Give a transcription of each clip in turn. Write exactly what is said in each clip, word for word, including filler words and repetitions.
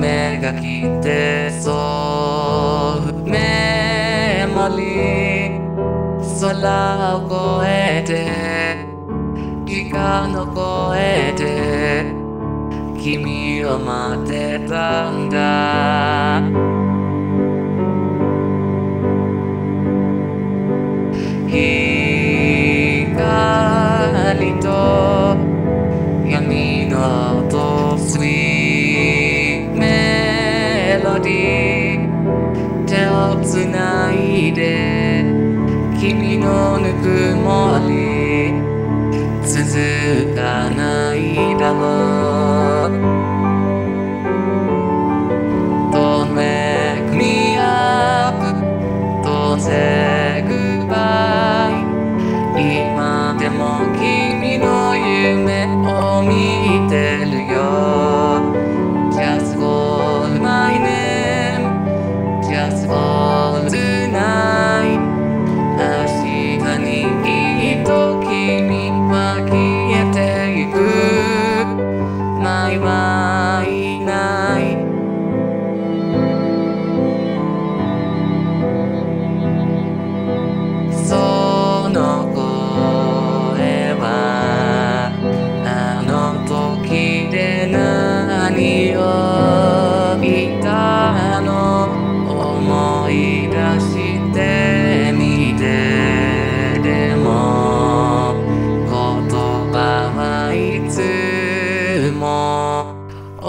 目がきてそう目もり空を越えて時間を越えて君を待ってたんだ光と闇の音スイートメロディー手をつないで君のぬくもり続かないだろう Don't wake me up Don't say goodbye 今でも君の夢を見てるよ Just call my name Just call tonight 明日にきっと君は消えてゆく 前はいないその声はあの時で何を言ったの思い出してみてでも言葉はいつも追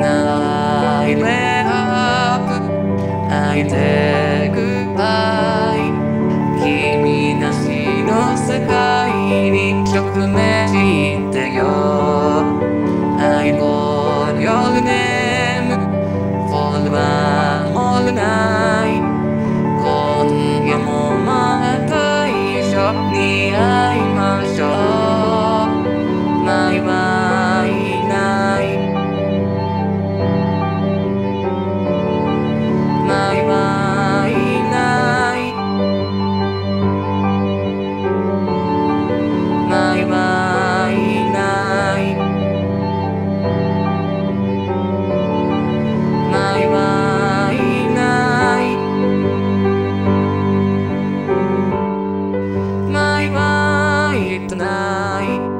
Now I wake up I say goodbye 君なしの世界に直面してよ I call your name Forever all night 今夜もまた一緒に会いましょう 前はいない前はいない前はいない前はいない前はいない